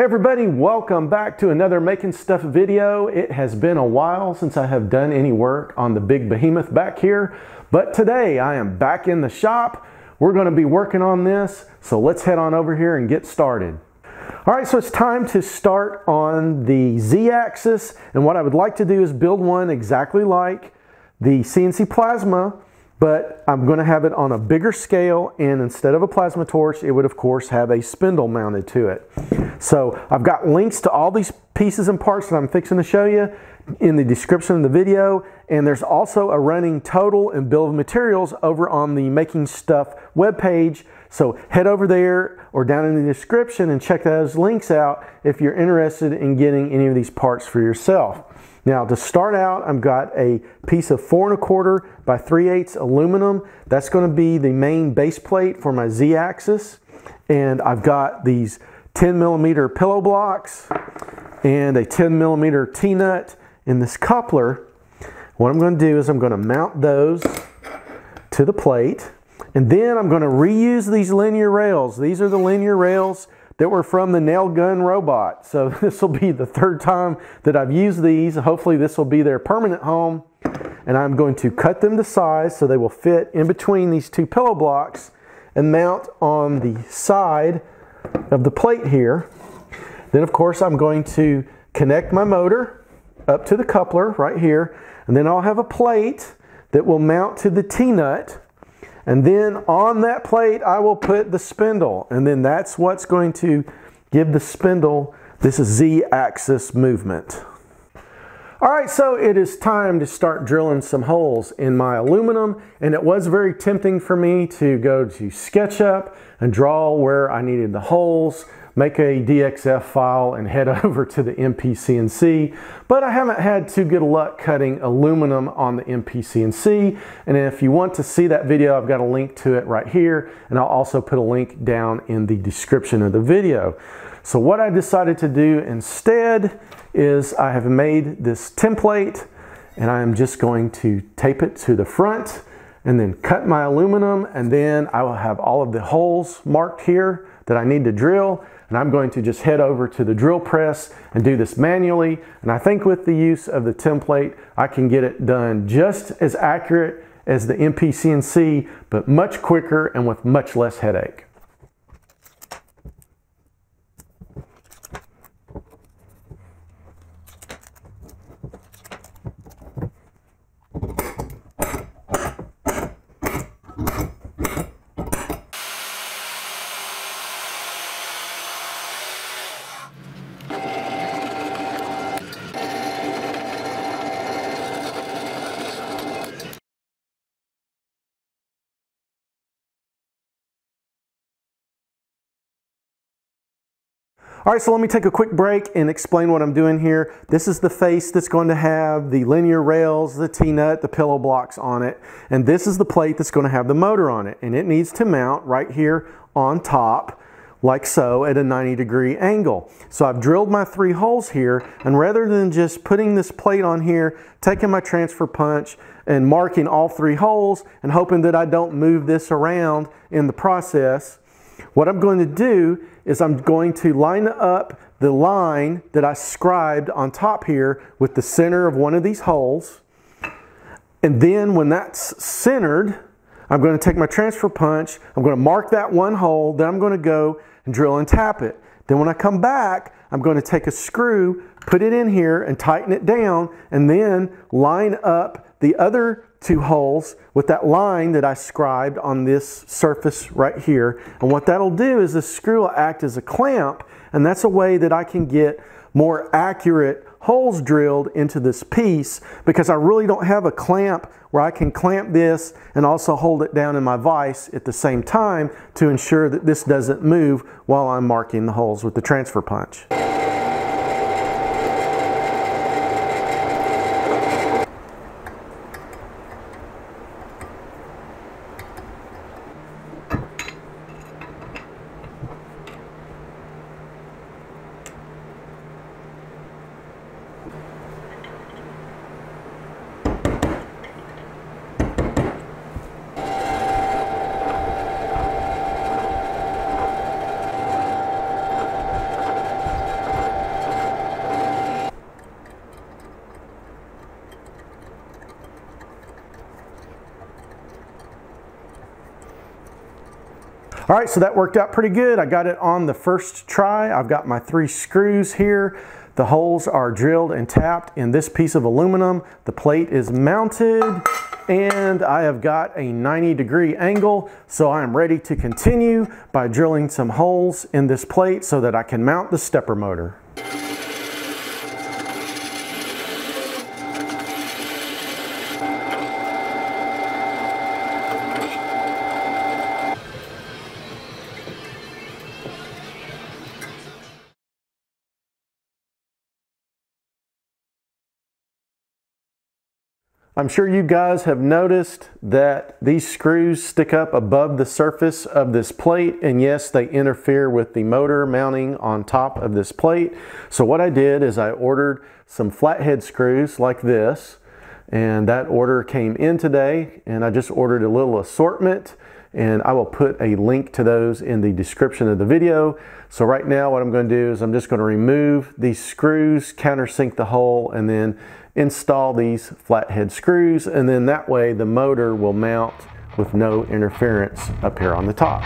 Hey everybody, welcome back to another Making Stuff video. It has been a while since I have done any work on the big behemoth back here, but today I am back in the shop. We're going to be working on this, so let's head on over here and get started. All right, so it's time to start on the Z-axis, and what I would like to do is build one exactly like the CNC Plasma, but I'm going to have it on a bigger scale, and instead of a plasma torch, it would of course have a spindle mounted to it. So I've got links to all these pieces and parts that I'm fixing to show you in the description of the video, and there's also a running total and bill of materials over on the Making Stuff webpage. So head over there or down in the description and check those links out if you're interested in getting any of these parts for yourself. Now to start out, I've got a piece of 4 1/4 by 3/8 aluminum. That's going to be the main base plate for my Z-axis. And I've got these 10mm pillow blocks and a 10mm T-Nut in this coupler. What I'm going to do is I'm going to mount those to the plate. And then I'm going to reuse these linear rails. These are the linear rails that were from the nail gun robot. So this will be the third time that I've used these. Hopefully this will be their permanent home. And I'm going to cut them to size so they will fit in between these two pillow blocks and mount on the side of the plate here. Then of course I'm going to connect my motor up to the coupler right here. And then I'll have a plate that will mount to the T-nut. And then on that plate, I will put the spindle. And then that's what's going to give the spindle this Z-axis movement. All right, so it is time to start drilling some holes in my aluminum. And it was very tempting for me to go to SketchUp and draw where I needed the holes, make a DXF file, and head over to the MPCNC. But I haven't had too good luck cutting aluminum on the MPCNC. And if you want to see that video, I've got a link to it right here. And I'll also put a link down in the description of the video. So what I decided to do instead is I have made this template, and I am just going to tape it to the front and then cut my aluminum, and then I will have all of the holes marked here that I need to drill. And I'm going to just head over to the drill press and do this manually. And I think with the use of the template, I can get it done just as accurate as the MPCNC, but much quicker and with much less headache. All right, so let me take a quick break and explain what I'm doing here. This is the face that's going to have the linear rails, the T-nut, the pillow blocks on it. And this is the plate that's going to have the motor on it. And it needs to mount right here on top, like so, at a 90-degree angle. So I've drilled my 3 holes here, and rather than just putting this plate on here, taking my transfer punch and marking all 3 holes and hoping that I don't move this around in the process, what I'm going to do is I'm going to line up the line that I scribed on top here with the center of one of these holes. And then when that's centered, I'm going to take my transfer punch, I'm going to mark that one hole, then I'm going to go and drill and tap it. Then when I come back, I'm going to take a screw, put it in here and tighten it down, and then line up the other 2 holes with that line that I scribed on this surface right here. And what that'll do is the screw will act as a clamp, and that's a way that I can get more accurate holes drilled into this piece, because I really don't have a clamp where I can clamp this and also hold it down in my vise at the same time to ensure that this doesn't move while I'm marking the holes with the transfer punch. All right, so that worked out pretty good. I got it on the first try. I've got my 3 screws here. The holes are drilled and tapped in this piece of aluminum. The plate is mounted and I have got a 90-degree angle. So I am ready to continue by drilling some holes in this plate so that I can mount the stepper motor. I'm sure you guys have noticed that these screws stick up above the surface of this plate, and yes, they interfere with the motor mounting on top of this plate. So what I did is I ordered some flathead screws like this, and that order came in today, and I just ordered a little assortment, and I will put a link to those in the description of the video. So right now what I'm going to do is I'm just going to remove these screws, countersink the hole, and then install these flathead screws, and then that way the motor will mount with no interference up here on the top.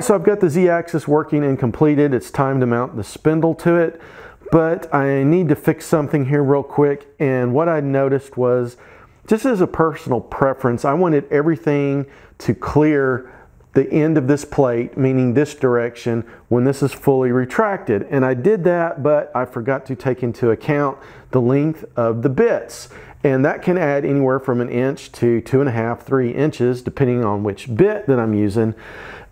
So I've got the Z-axis working and completed. It's time to mount the spindle to it, but I need to fix something here real quick. And what I noticed was, just as a personal preference, I wanted everything to clear the end of this plate, meaning this direction, when this is fully retracted. And I did that, but I forgot to take into account the length of the bits. And that can add anywhere from 1 inch to 2.5 to 3 inches, depending on which bit that I'm using.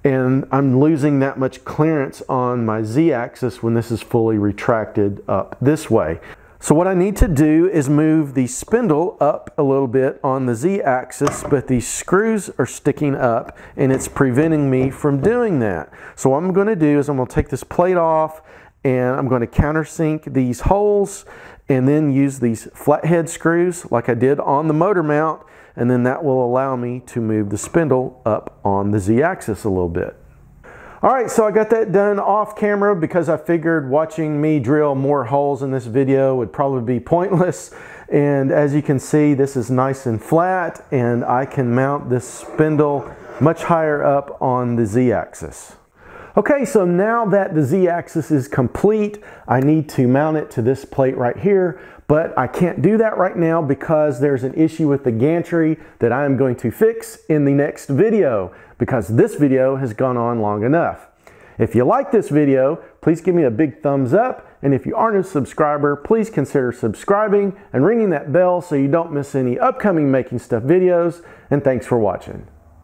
And I'm losing that much clearance on my Z-axis when this is fully retracted up this way. So what I need to do is move the spindle up a little bit on the Z-axis, but these screws are sticking up and it's preventing me from doing that. So what I'm going to do is I'm going to take this plate off and I'm going to countersink these holes and then use these flathead screws like I did on the motor mount, and then that will allow me to move the spindle up on the Z-axis a little bit. All right, so I got that done off camera because I figured watching me drill more holes in this video would probably be pointless. And as you can see, this is nice and flat, and I can mount this spindle much higher up on the Z-axis. Okay, so now that the Z-axis is complete, I need to mount it to this plate right here, but I can't do that right now because there's an issue with the gantry that I am going to fix in the next video, because this video has gone on long enough. If you like this video, please give me a big thumbs up, and if you aren't a subscriber, please consider subscribing and ringing that bell so you don't miss any upcoming Making Stuff videos, and thanks for watching.